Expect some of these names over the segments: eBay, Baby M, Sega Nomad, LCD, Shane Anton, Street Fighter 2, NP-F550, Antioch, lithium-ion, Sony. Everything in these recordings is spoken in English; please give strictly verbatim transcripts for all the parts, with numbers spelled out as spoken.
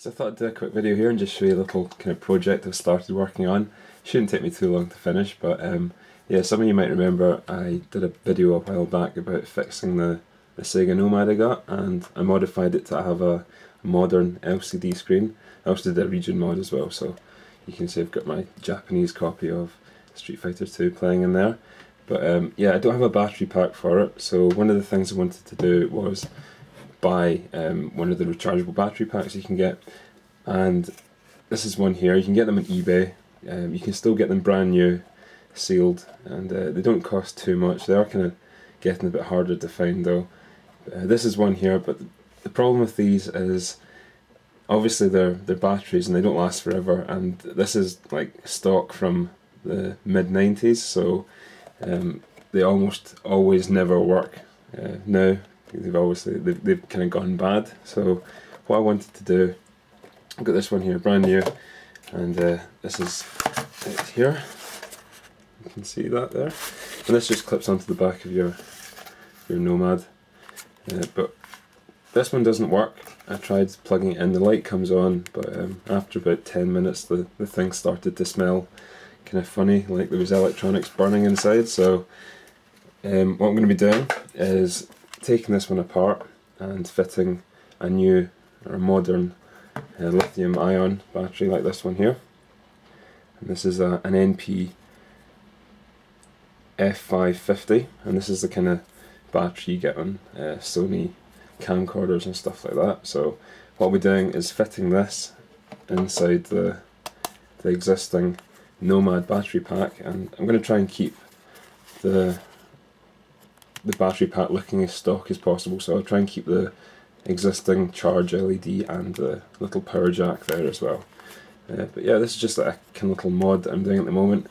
So I thought I'd do a quick video here and just show you a little kind of project I've started working on. Shouldn't take me too long to finish, but um, yeah, some of you might remember I did a video a while back about fixing the, the Sega Nomad I got, and I modified it to have a modern L C D screen. I also did a region mod as well, so you can see I've got my Japanese copy of Street Fighter two playing in there. But um, yeah, I don't have a battery pack for it, so one of the things I wanted to do was buy um, one of the rechargeable battery packs you can get, and this is one here. You can get them on eBay. Um, you can still get them brand new, sealed, and uh, they don't cost too much. They are kind of getting a bit harder to find though. Uh, this is one here, but the, the problem with these is obviously they're, they're batteries and they don't last forever, and this is like stock from the mid nineties, so Um, they almost always never work. Uh, now they've obviously they've, they've kind of gone bad. So what I wanted to do, I've got this one here, brand new, and uh, this is it here. You can see that there, and this just clips onto the back of your your Nomad. Uh, but this one doesn't work. I tried plugging it in, the light comes on, but um, after about ten minutes, the the thing started to smell kind of funny, like there was electronics burning inside. So um, what I'm going to be doing is taking this one apart and fitting a new or a modern uh, lithium ion battery like this one here, and this is a, an N P F five fifty, and this is the kind of battery you get on uh, Sony camcorders and stuff like that. So what we're doing is fitting this inside the, the existing Nomad battery pack, and I'm going to try and keep the the battery pack looking as stock as possible, so I'll try and keep the existing charge L E D and the little power jack there as well. Uh, but yeah, this is just like a kind of little mod that I'm doing at the moment.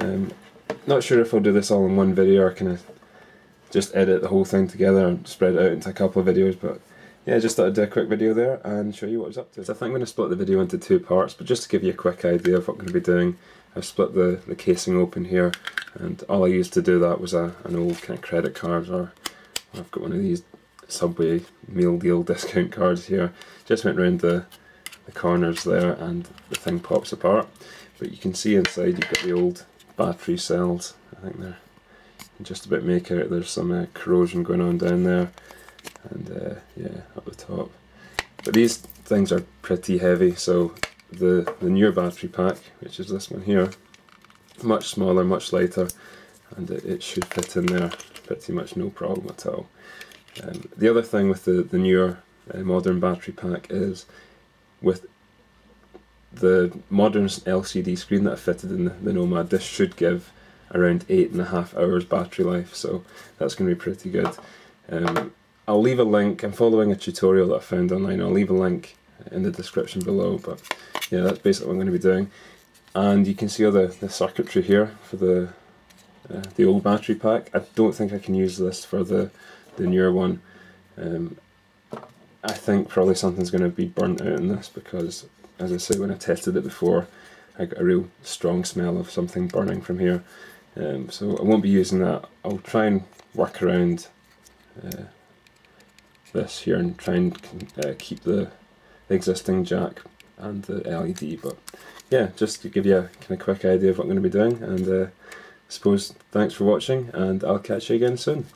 Um, not sure if I'll do this all in one video or kind of just edit the whole thing together and spread it out into a couple of videos, but yeah, just thought I'd do a quick video there and show you what I was up to. So I think I'm going to split the video into two parts, but just to give you a quick idea of what I'm going to be doing, I've split the, the casing open here, and all I used to do that was a, an old kind of credit card, or I've got one of these Subway meal deal discount cards here. Just went round the, the corners there and the thing pops apart. But you can see inside you've got the old battery cells. I think they're just about make out. There's some uh, corrosion going on down there. And uh, yeah, up the top. But these things are pretty heavy, so the, the newer battery pack, which is this one here, much smaller, much lighter, and it, it should fit in there pretty much no problem at all. Um, the other thing with the, the newer uh, modern battery pack is with the modern L C D screen that I fitted in the, the Nomad, this should give around eight and a half hours battery life, so that's going to be pretty good. Um, I'll leave a link. I'm following a tutorial that I found online. I'll leave a link in the description below, but yeah, that's basically what I'm going to be doing. And you can see all the, the circuitry here for the uh, the old battery pack. I don't think I can use this for the, the newer one. Um, I think probably something's going to be burnt out in this, because as I say, when I tested it before, I got a real strong smell of something burning from here. Um, so I won't be using that. I'll try and work around uh, this here and try and uh, keep the, the existing jack and the L E D. But yeah, just to give you a kind of quick idea of what I'm going to be doing, and uh, I suppose thanks for watching, and I'll catch you again soon.